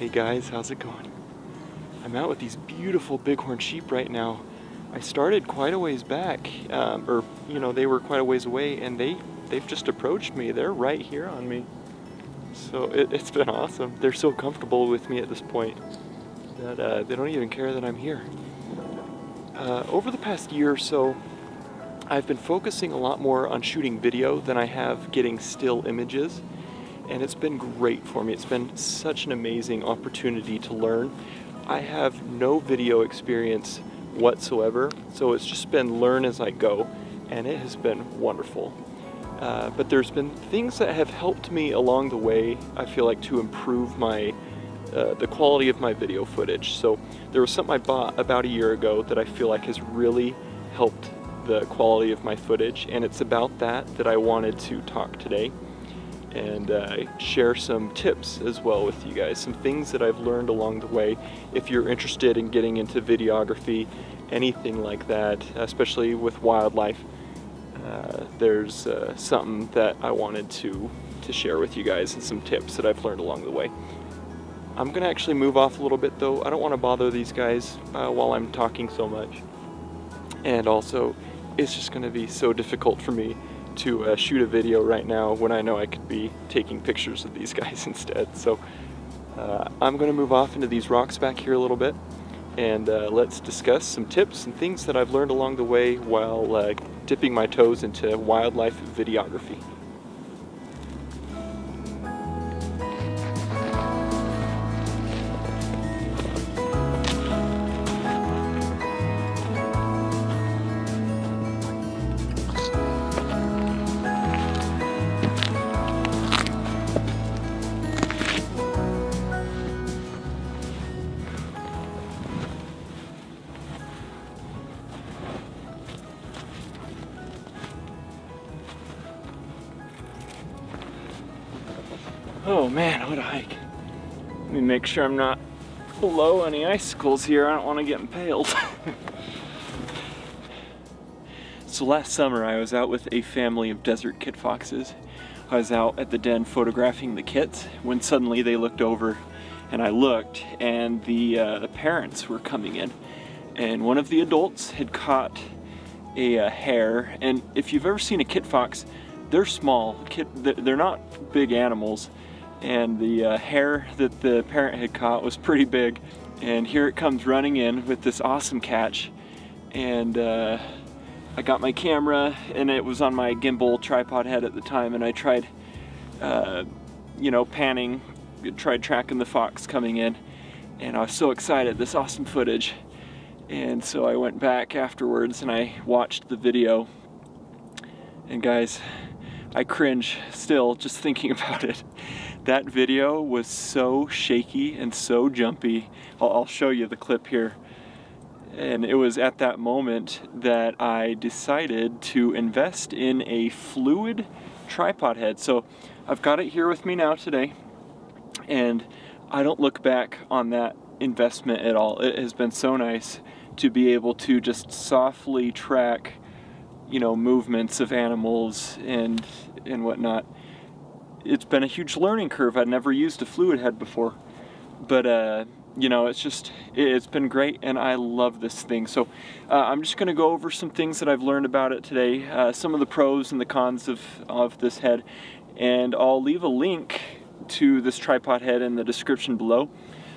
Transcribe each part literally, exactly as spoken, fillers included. Hey guys, how's it going? I'm out with these beautiful bighorn sheep right now. I started quite a ways back, um, or you know, they were quite a ways away, and they, they've just approached me. They're right here on me. So it, it's been awesome. They're so comfortable with me at this point that uh, they don't even care that I'm here. Uh, over the past year or so, I've been focusing a lot more on shooting video than I have getting still images. And it's been great for me. It's been such an amazing opportunity to learn. I have no video experience whatsoever, so it's just been learn as I go, and it has been wonderful. Uh, but there's been things that have helped me along the way, I feel like, to improve my uh, the quality of my video footage. So there was something I bought about a year ago that I feel like has really helped the quality of my footage, and it's about that that I wanted to talk today. And uh, share some tips as well with you guys, some things that I've learned along the way. If you're interested in getting into videography, anything like that, especially with wildlife, uh, there's uh, something that I wanted to, to share with you guys and some tips that I've learned along the way. I'm gonna actually move off a little bit though. I don't wanna bother these guys uh, while I'm talking so much. And also, it's just gonna be so difficult for me to uh, shoot a video right now when I know I could be taking pictures of these guys instead. So uh, I'm gonna move off into these rocks back here a little bit, and uh, let's discuss some tips and things that I've learned along the way while uh, dipping my toes into wildlife videography. Oh man, what a hike. Let me make sure I'm not below any icicles here. I don't want to get impaled. So last summer I was out with a family of desert kit foxes. I was out at the den photographing the kits when suddenly they looked over, and I looked, and the, uh, the parents were coming in. And one of the adults had caught a, a hare, and if you've ever seen a kit fox, they're small, kit, they're not big animals. And the uh, hare that the parent had caught was pretty big, and here it comes running in with this awesome catch. And uh, I got my camera, and it was on my gimbal tripod head at the time, and I tried uh, you know, panning, tried tracking the fox coming in, and I was so excited, this awesome footage. And so I went back afterwards and I watched the video, and guys, I cringe still just thinking about it. That video was so shaky and so jumpy. I'll, I'll show you the clip here. And it was at that moment that I decided to invest in a fluid tripod head. So I've got it here with me now today, and I don't look back on that investment at all. It has been so nice to be able to just softly track, you know, movements of animals and and whatnot. It's been a huge learning curve. I'd never used a fluid head before, but uh, you know, it's just it's been great, and I love this thing. So uh, I'm just going to go over some things that I've learned about it today, uh, some of the pros and the cons of of this head, and I'll leave a link to this tripod head in the description below.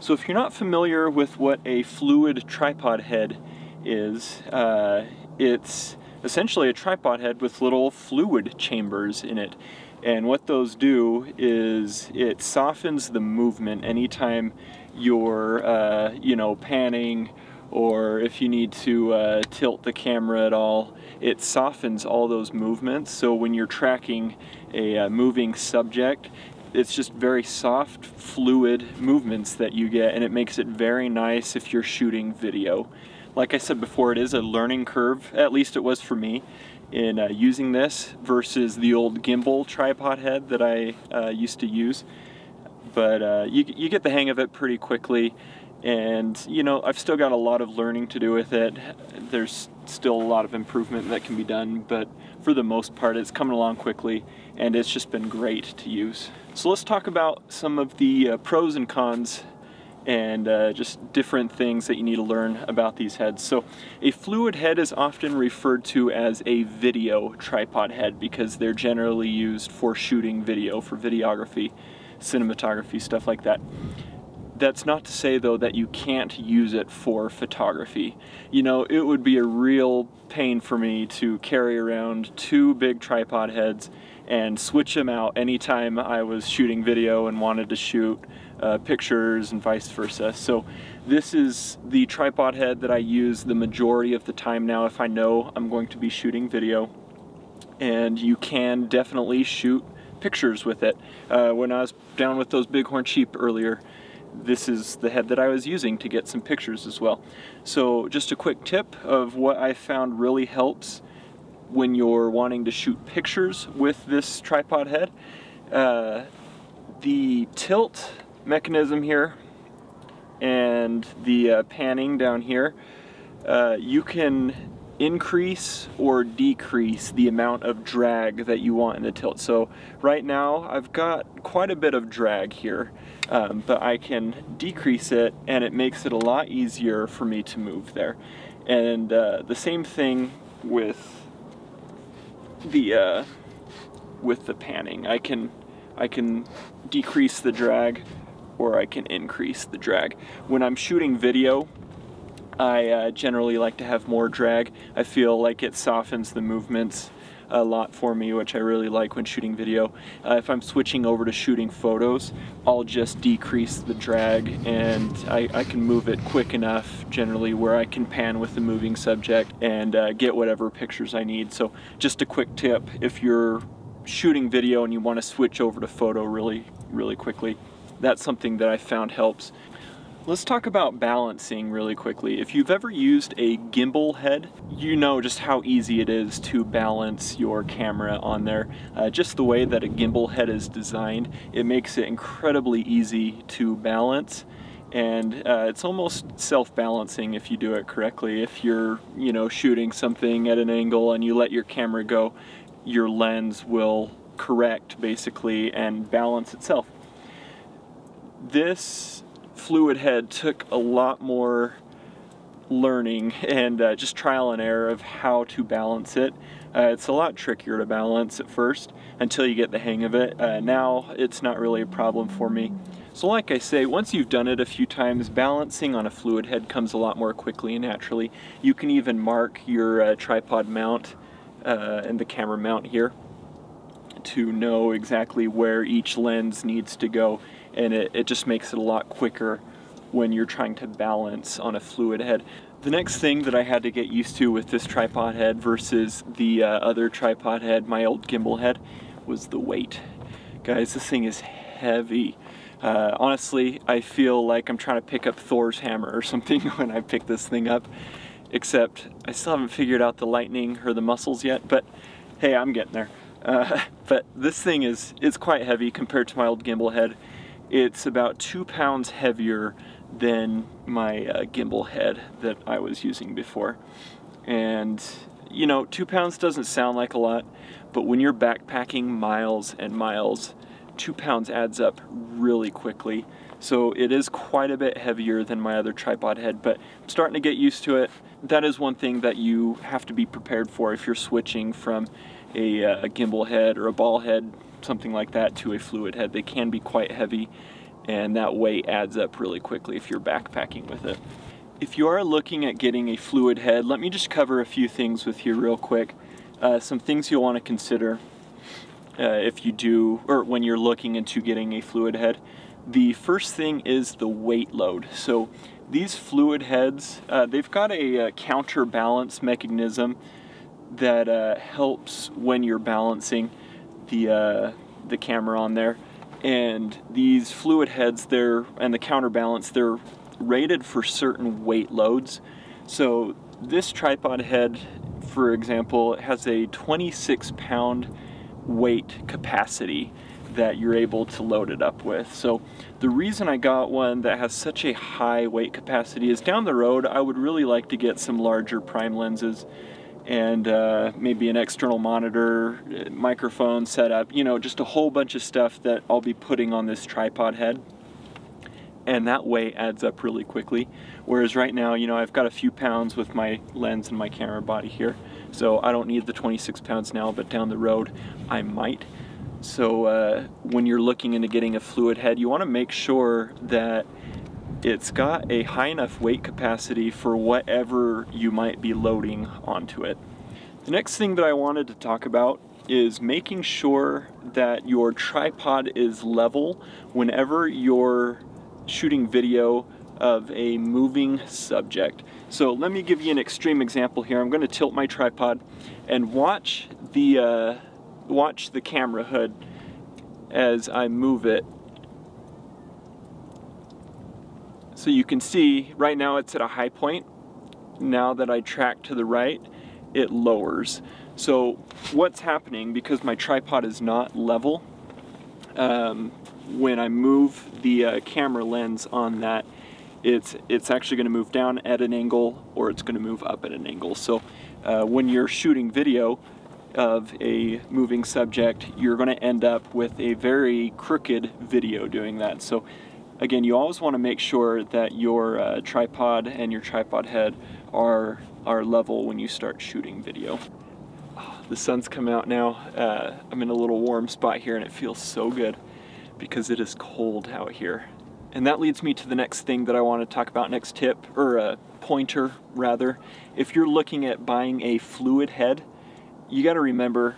So if you're not familiar with what a fluid tripod head is, uh, it's essentially a tripod head with little fluid chambers in it. And what those do is it softens the movement anytime you're, uh, you know, panning, or if you need to uh, tilt the camera at all. It softens all those movements. So when you're tracking a uh, moving subject, it's just very soft, fluid movements that you get, and it makes it very nice if you're shooting video. Like I said before, it is a learning curve, at least it was for me, in uh, using this versus the old gimbal tripod head that I uh, used to use. But uh, you, you get the hang of it pretty quickly, and you know, I've still got a lot of learning to do with it. There's still a lot of improvement that can be done, but for the most part it's coming along quickly, and it's just been great to use. So let's talk about some of the uh, pros and cons and uh, just different things that you need to learn about these heads. So a fluid head is often referred to as a video tripod head because they're generally used for shooting video, for videography, cinematography, stuff like that. That's not to say, though, that you can't use it for photography. You know, it would be a real pain for me to carry around two big tripod heads and switch them out anytime I was shooting video and wanted to shoot uh, pictures and vice versa. So this is the tripod head that I use the majority of the time now if I know I'm going to be shooting video. And you can definitely shoot pictures with it. Uh, when I was down with those bighorn sheep earlier, this is the head that I was using to get some pictures as well. So just a quick tip of what I found really helps when you're wanting to shoot pictures with this tripod head. Uh, the tilt mechanism here and the uh, panning down here, uh, you can increase or decrease the amount of drag that you want in the tilt. So right now I've got quite a bit of drag here, um, but I can decrease it and it makes it a lot easier for me to move there. And uh, the same thing with the uh, with the panning. I can I can decrease the drag or I can increase the drag. When I'm shooting video, I uh, generally like to have more drag. I feel like it softens the movements a lot for me, which I really like when shooting video. Uh, if I'm switching over to shooting photos, I'll just decrease the drag and I, I can move it quick enough generally where I can pan with the moving subject and uh, get whatever pictures I need. So just a quick tip, if you're shooting video and you want to switch over to photo really, really quickly, that's something that I found helps. Let's talk about balancing really quickly. If you've ever used a gimbal head, you know just how easy it is to balance your camera on there. Uh, just the way that a gimbal head is designed, it makes it incredibly easy to balance. And uh, it's almost self-balancing if you do it correctly. If you're, you know, shooting something at an angle and you let your camera go, your lens will correct basically and balance itself. This fluid head took a lot more learning and uh, just trial and error of how to balance it. Uh, it's a lot trickier to balance at first until you get the hang of it. Uh, now it's not really a problem for me. So like I say, once you've done it a few times, balancing on a fluid head comes a lot more quickly and naturally. You can even mark your uh, tripod mount uh, and the camera mount here to know exactly where each lens needs to go, and it, it just makes it a lot quicker when you're trying to balance on a fluid head. The next thing that I had to get used to with this tripod head versus the uh, other tripod head, my old gimbal head, was the weight. Guys, this thing is heavy. Uh, honestly, I feel like I'm trying to pick up Thor's hammer or something when I pick this thing up, except I still haven't figured out the lightning or the muscles yet, but hey, I'm getting there. Uh, but this thing is it's quite heavy compared to my old gimbal head. It's about two pounds heavier than my uh, gimbal head that I was using before. And you know, two pounds doesn't sound like a lot, but when you're backpacking miles and miles, two pounds adds up really quickly. So it is quite a bit heavier than my other tripod head, but I'm starting to get used to it. That is one thing that you have to be prepared for if you're switching from a, uh, a gimbal head or a ball head, something like that, to a fluid head. They can be quite heavy, and that weight adds up really quickly if you're backpacking with it. If you are looking at getting a fluid head, let me just cover a few things with you real quick. Uh, some things you'll want to consider uh, if you do, or when you're looking into getting a fluid head. The first thing is the weight load. So these fluid heads, uh, they've got a, a counterbalance mechanism that uh, helps when you're balancing the uh, the camera on there. And these fluid heads, they're and the counterbalance, they're rated for certain weight loads. So this tripod head, for example, has a twenty-six pound weight capacity that you're able to load it up with. So the reason I got one that has such a high weight capacity is down the road I would really like to get some larger prime lenses and uh, maybe an external monitor, microphone setup, you know, just a whole bunch of stuff that I'll be putting on this tripod head. and that weight adds up really quickly. Whereas right now, you know, I've got a few pounds with my lens and my camera body here, so I don't need the twenty-six pounds now, but down the road I might. So uh, when you're looking into getting a fluid head, you want to make sure that it's got a high enough weight capacity for whatever you might be loading onto it. The next thing that I wanted to talk about is making sure that your tripod is level whenever you're shooting video of a moving subject. So let me give you an extreme example here. I'm going to tilt my tripod and watch the uh, watch the camera hood as I move it. So you can see right now it's at a high point. Now that I track to the right, it lowers. So what's happening, because my tripod is not level, um, when I move the uh, camera lens on that, it's, it's actually going to move down at an angle, or it's going to move up at an angle. So uh, when you're shooting video of a moving subject, you're going to end up with a very crooked video doing that. So again, you always want to make sure that your uh, tripod and your tripod head are, are level when you start shooting video. Oh, the sun's come out now. Uh, I'm in a little warm spot here, and it feels so good because it is cold out here. And that leads me to the next thing that I want to talk about, next tip, or a pointer rather. If you're looking at buying a fluid head, you got to remember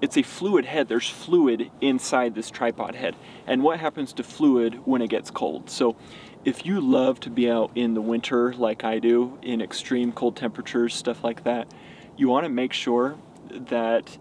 it's a fluid head. There's fluid inside this tripod head. And what happens to fluid when it gets cold? So if you love to be out in the winter like I do, in extreme cold temperatures, stuff like that, you want to make sure that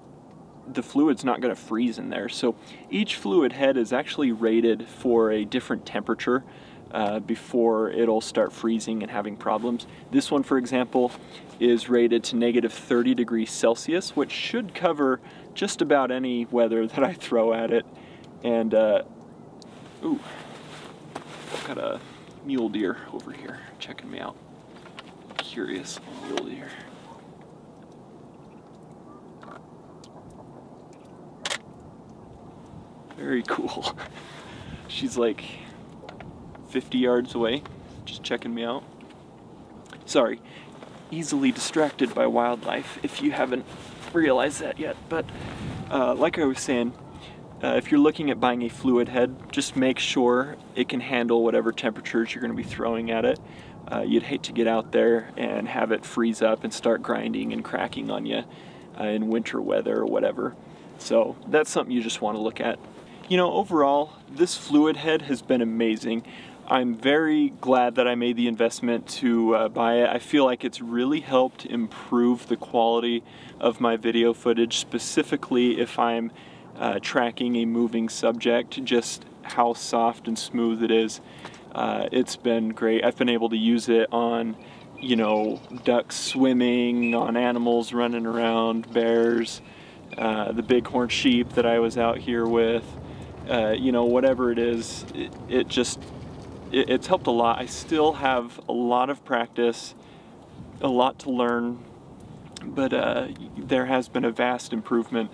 the fluid's not going to freeze in there. So each fluid head is actually rated for a different temperature uh, before it'll start freezing and having problems. This one, for example, is rated to negative thirty degrees Celsius, which should cover just about any weather that I throw at it. And uh, ooh, I've got a mule deer over here checking me out. Curious mule deer. Very cool. She's like fifty yards away, just checking me out. Sorry, easily distracted by wildlife if you haven't realized that yet. But uh, like I was saying, uh, if you're looking at buying a fluid head, just make sure it can handle whatever temperatures you're going to be throwing at it. Uh, you'd hate to get out there and have it freeze up and start grinding and cracking on you uh, in winter weather or whatever. So that's something you just want to look at. You know, overall, this fluid head has been amazing. I'm very glad that I made the investment to uh, buy it. I feel like it's really helped improve the quality of my video footage, specifically if I'm uh, tracking a moving subject, just how soft and smooth it is. Uh, it's been great. I've been able to use it on, you know, ducks swimming, on animals running around, bears, uh, the bighorn sheep that I was out here with. Uh, you know, whatever it is, it, it just, it, it's helped a lot. I still have a lot of practice, a lot to learn, but uh, there has been a vast improvement,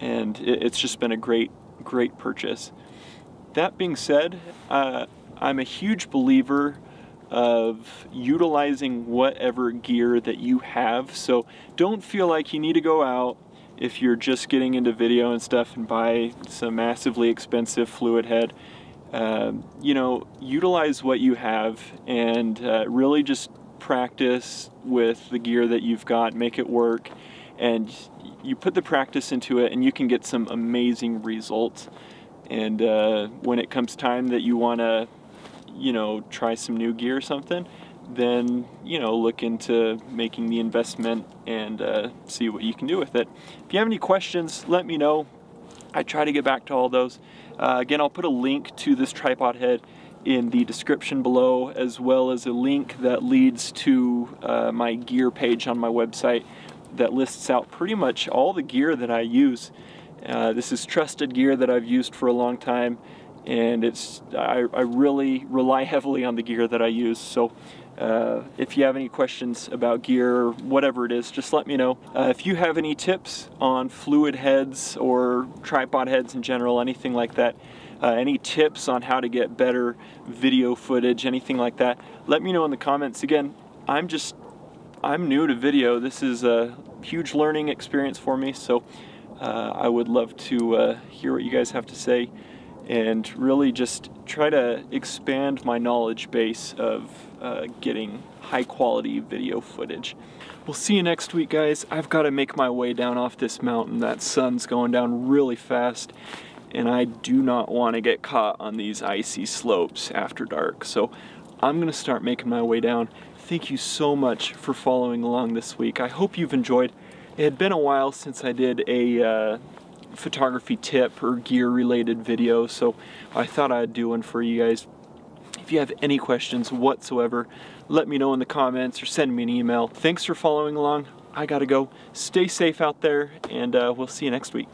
and it, it's just been a great, great purchase. That being said, uh, I'm a huge believer of utilizing whatever gear that you have, so don't feel like you need to go out if you're just getting into video and stuff and buy some massively expensive fluid head. Um, you know, utilize what you have and uh, really just practice with the gear that you've got, make it work, and you put the practice into it and you can get some amazing results. And uh, when it comes time that you want to, you know, try some new gear or something, then, you know, look into making the investment and uh, see what you can do with it. If you have any questions, let me know. I try to get back to all those. Uh, again, I'll put a link to this tripod head in the description below, as well as a link that leads to uh, my gear page on my website that lists out pretty much all the gear that I use. Uh, this is trusted gear that I've used for a long time, and it's I, I really rely heavily on the gear that I use. So Uh, if you have any questions about gear or whatever it is, just let me know. Uh, if you have any tips on fluid heads or tripod heads in general, anything like that, uh, any tips on how to get better video footage, anything like that, let me know in the comments. Again, I'm just, I'm new to video. This is a huge learning experience for me, so uh, I would love to uh, hear what you guys have to say and really just try to expand my knowledge base of uh, getting high quality video footage. We'll see you next week, guys. I've got to make my way down off this mountain. That sun's going down really fast, and I do not want to get caught on these icy slopes after dark. So I'm gonna start making my way down. Thank you so much for following along this week. I hope you've enjoyed. It had been a while since I did a uh, photography tip or gear related video, so I thought I'd do one for you guys. If you have any questions whatsoever, let me know in the comments or send me an email. Thanks for following along. I gotta go. Stay safe out there, and uh, we'll see you next week.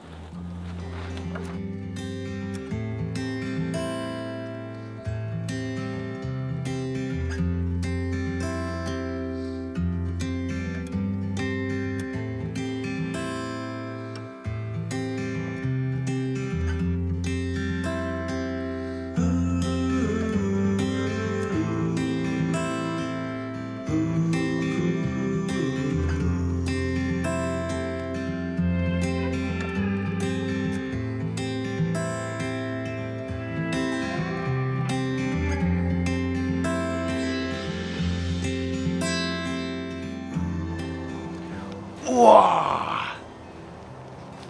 Whoa.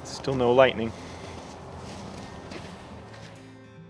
Still no lightning.